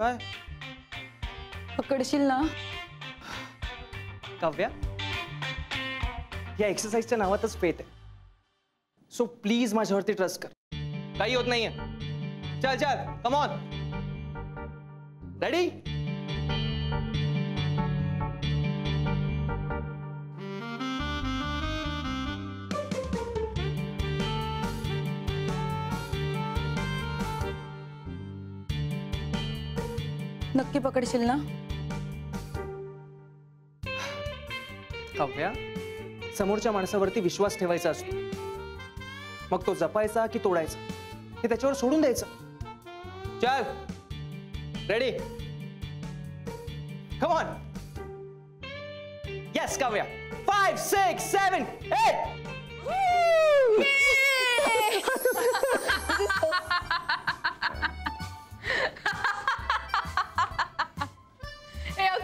काय पकडशील ना काव्या, या एक्सरसाइजच्या नावातच पेट आहे, सो प्लीज माझ्यावरती ट्रस्ट कर, काही होत नाहीये. चल चल कम ऑन, रेडी. नक्की पकडशील ना काव्या, समोरच्या माणसावरती विश्वास ठेवायचा असतो, मग तो जपायचा की तोडायचा हे त्याच्यावर सोडून द्यायचं. चल ready, come on. Yes Kavya, 5 6 7 8.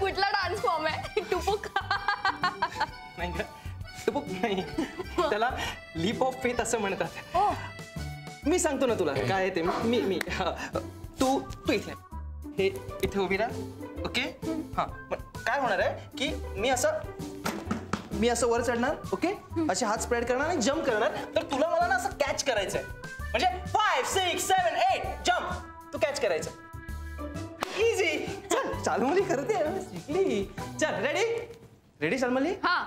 कुठला डान्स फॉर्म आहे? टुपुक नाही, टुपुक नाही, त्याला लीप ऑफ फेथ असं म्हणतात. मी सांगतो ना तुला काय ते. मी मी तू तू इथे हे इथे उभी राहा, ओके. हां, पण काय होणार आहे की मी असं वर चढणार, ओके, असे हात स्प्रेड करणार आणि जंप करणार. तर तुला मला ना असं कॅच करायचं आहे, म्हणजे 5 6 7 8 जंप, तू कॅच करायचं. इझी. चल चालमली करते यार, शिकली. चल रेडी, रेडी चालमली. हां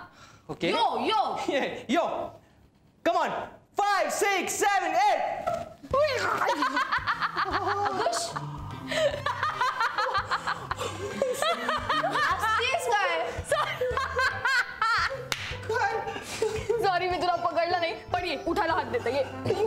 okay, yo yo yo, come on. 5 6 7 8. अगश सीस काय, सॉरी मी तुला पकडलं नाही, पण ये उठायला हात देता ये.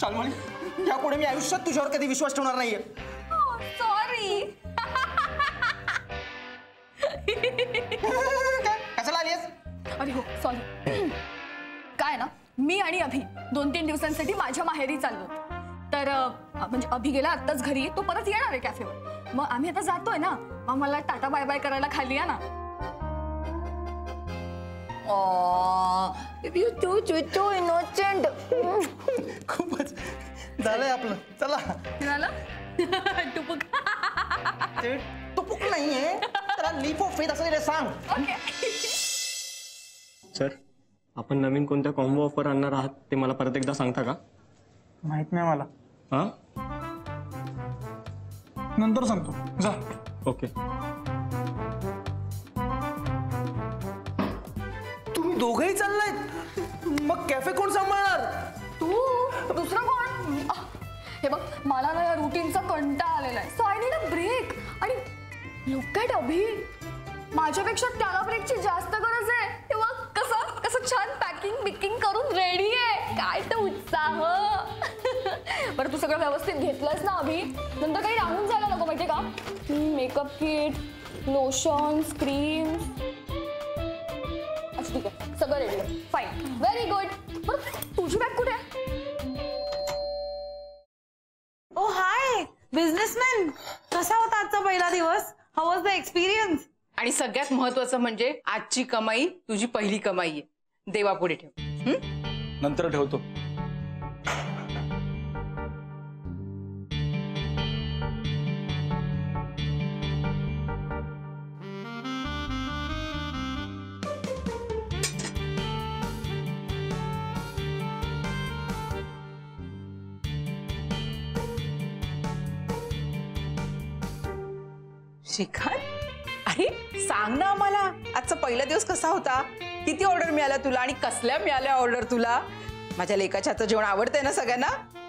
चालमली, यापुढे मी आयुष्यात तुझ्यावर कधी विश्वास ठेवणार नाहीये. सॉरी. कशाला आलीस? अरे हो सॉरी. काय ना, मी आणि अभि 2-3 दिवसांसाठी माझ्या माहेरी चाललो. तर म्हणजे अभि गेला आत्ताच घरी, तो परत येणार आहे कॅफेवर. मग आम्ही आता जातोय ना, आम्हाला टाटा बाय बाय करायला खाली या ना. इनोसेंट. खूपच झालंय आपलं. चला झालं. टुपुक टुपुक नाहीये, त्याला लीप ऑफ फेथ असं सांग. सर, आपण नवीन कोणत्या कॉम्बो ऑफर आणणार आहात ते मला परत एकदा सांगता का? माहित नाही मला. हा, नंतर सांगतो, जा. ओके. दोघेही चाललायत, मग कॅफे कोण सांभाळणार? तू दुसरा कोण? हे बघ, मला ना या रुटीनचा कंटाळा आलेला आहे, so I need a break. आणि लुक ॲट अभि, माझ्यापेक्षा त्याला ब्रेकची जास्त गरज आहे. तेव्हा कसं कसं छान पॅकिंग बिकिंग करून रेडी आहे. काय तो उत्साह. बरं तू सगळं व्यवस्थित घेतलंस ना अभि? नंतर काही राहून जायला नको माहिती का. मेकअप किट, लोशन्स, क्रीम्स सगळं रेडी. Fine, very good. बरं तुझी बॅग कुठे आहे? ओ हाय बिझनेसमॅन, कसा होता आजचा पहिला दिवस? How was the experience? आणि सगळ्यात महत्वाचं म्हणजे आजची कमाई तुझी पहिली कमाई आहे. देवापुढे ठेव. नंतर ठेवतो. शिखर, अरे सांग ना आम्हाला, आजचा पहिला दिवस कसा होता? किती ऑर्डर मिळाल्या तुला आणि कसल्या मिळाल्या ऑर्डर तुला? माझ्या लेकाच्या हातचं जेवण आवडतंय ना सगळ्यांना?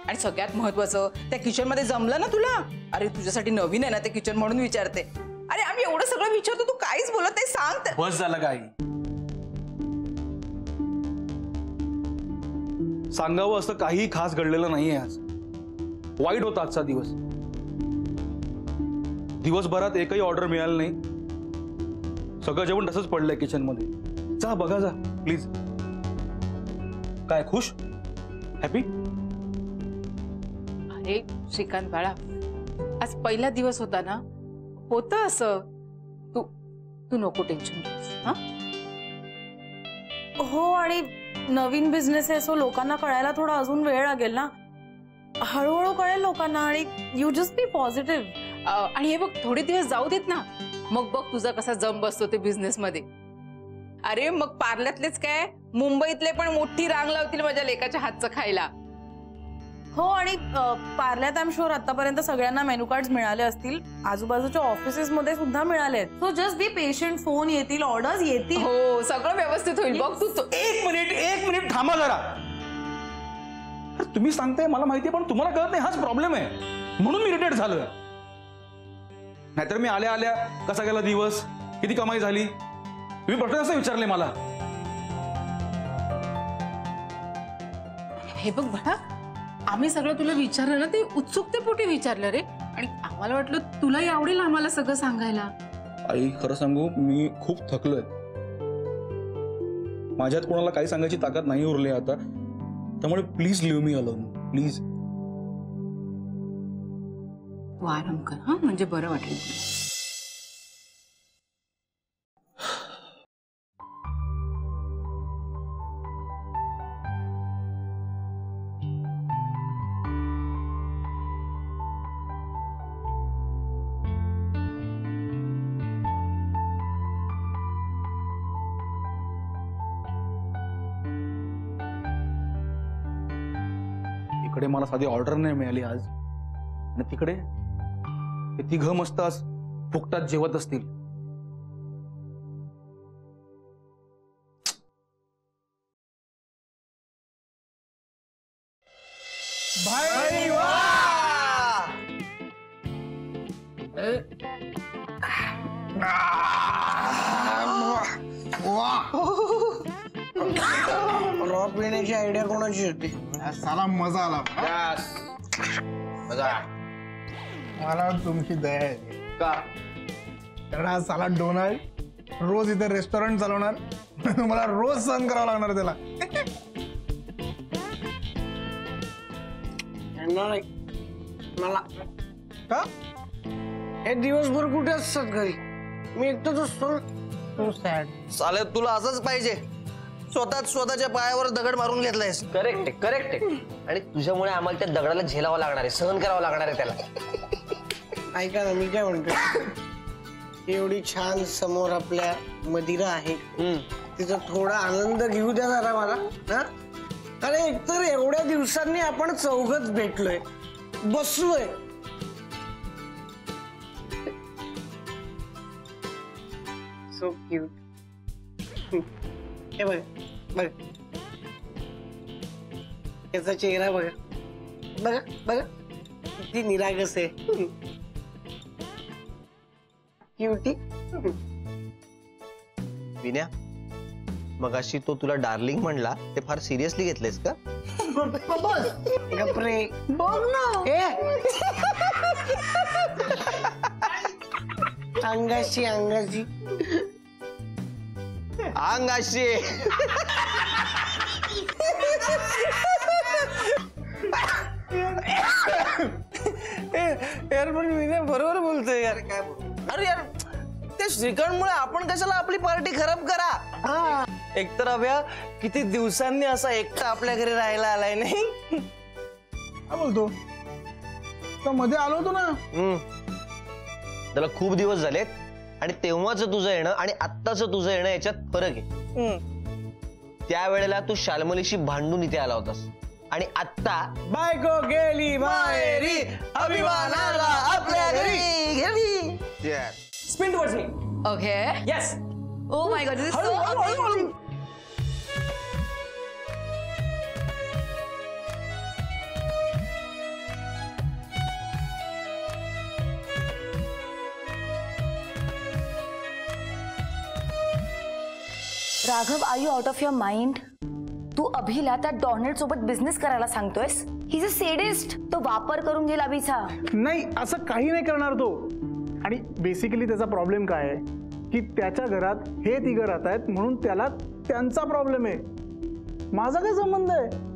आणि सगळ्यात महत्वाचं, त्या किचन मध्ये जमलं ना तुला? अरे तुझ्यासाठी नवीन आहे ना ते किचन, म्हणून विचारते. अरे आम्ही एवढं सगळं विचारतो, तू काहीच बोलत नाही. सांग, बस झालं. काय सांगावं असं काही खास घडलेलं नाहीये आज. वाईट होता आजचा दिवस. दिवसभरात एकही ऑर्डर मिळालं नाही. सगळं जेवण तसंच पडलंय किचन मध्ये. जा बघा, जा प्लीज. काय खुश? हॅपी? अरे श्रीकांत बाळा, आज पहिला दिवस होता ना, होतं असं. तू तू नको टेन्शन घेऊस. हा? हो आणि नवीन बिझनेस आहे सो लोकांना कळायला थोडा अजून वेळ लागेल ना. हळूहळू कळेल लोकांना. आणि यू जस्ट बी पॉझिटिव्ह. आणि हे बघ थोडे दिवस जाऊ देत ना मग बघ तुझा कसा जम बसतो ते बिझनेस मध्ये. अरे मग पार्ल्यातलेच काय मुंबईतले पण मोठी रांग लावतील माझ्या लेकाच्या हातचं खायला. हो आणि पार्ल्यात आयम शुअर आतापर्यंत सगळ्यांना मेन्यू कार्ड मिळाले असतील. आजूबाजूच्या ऑफिसेस मध्ये सुद्धा मिळाले. So just be patient. Phone येतील ऑर्डर्स येतील. हो सगळं व्यवस्थित होईल बघ तू. एक मिनिट थांबा जरा. तुम्ही सांगताय मला माहिती पण तुम्हाला कळत नाही हाच प्रॉब्लेम आहे म्हणून मी इरिटेट झालोय. नाहीतर मी आल्या आल्या कसा गेला दिवस किती कमाई झाली तुम्ही प्रश्न असं विचारले मला. हे बघ बघा आम्ही सगळं तुला विचारलं ना ते उत्सुकतेपोटी विचारलं रे. आणि आम्हाला वाटलं तुलाही आवडेल आम्हाला सगळं सांगायला. आई खरं सांगू मी खूप थकलोय. माझ्यात कोणाला काही सांगायची ताकद नाही उरली आता. त्यामुळे please leave me alone please. तू आराम कर हा म्हणजे बरं वाटेल. इकडे मला साधी ऑर्डर नाही मिळाली आज आणि तिकडे ते तिघ मस्त फुकटात जेवत असतील. रॉक पिण्याची आयडिया कोणाची होती? साला मजा आला. मजा मला तुमची दया आहे का? कारण हा साला डोनाल्ड रोज इथे रेस्टॉरंट चालवणार. तुम्हाला रोज सहन करावं लागणार त्याला. मला का हे दिवसभर कुठे असतात घरी मी एकटंच असतो. तू सॅड. चालेल तुला असंच पाहिजे. स्वतःच्या पायावर दगड मारून घेतलायस. करेक्ट आहे आणि तुझ्यामुळे आम्हाला त्या दगडाला झेलावं लागणार आहे सहन करावं लागणार आहे त्याला. ऐका ना मी काय म्हणतो एवढी छान समोर आपल्या मदिरा आहे तिचा थोडा आनंद घेऊ द्या जरा मला हा. अरे एकतर एवढ्या दिवसांनी आपण चौघच भेटलोय बसलोय. So cute. हे बघ बघ त्याचा चेहरा बघा बघा बघा किती निरागस आहे. क्यूटी विन्या मगाशी तो तुला डार्लिंग म्हणला ते फार सिरियसली घेतलेस का? गप्रे बोल ना. अंगाशी अंगाशी यार पण मी बरोबर बोलतोय यार. काय अरे यार ते श्रीखंडमुळे आपण कशाला आपली पार्टी खराब करा. एकतर अभ्या किती दिवसांनी असा एकटा आपल्या घरी राहायला आलाय नाही. काय बोलतो तो मध्ये आलो होतो ना. त्याला खूप दिवस झालेत आणि तेव्हाच तुझं येणं आणि आत्ताच तुझं येणं याच्यात फरक आहे. त्यावेळेला तू शालमलीशी भांडून इथे आला होतास आणि आत्ता बायको गेली माहेरी अभिमानाला आपल्या घरी गेली. Spin towards me. Okay yes. Oh my god this is so amazing. Raghav are you out of your mind? तू अभिला त्या डॉनल्ड सोबत बिझनेस करायला सांगतोयस? He is a sadist. तो वापर करून गेला अभिचा. नाही असं काही नाही करणार तो. आणि बेसिकली त्याचा प्रॉब्लेम काय आहे की त्याच्या घरात हे तिघं राहत आहेत म्हणून त्याला त्यांचा प्रॉब्लेम आहे. माझा काय संबंध आहे?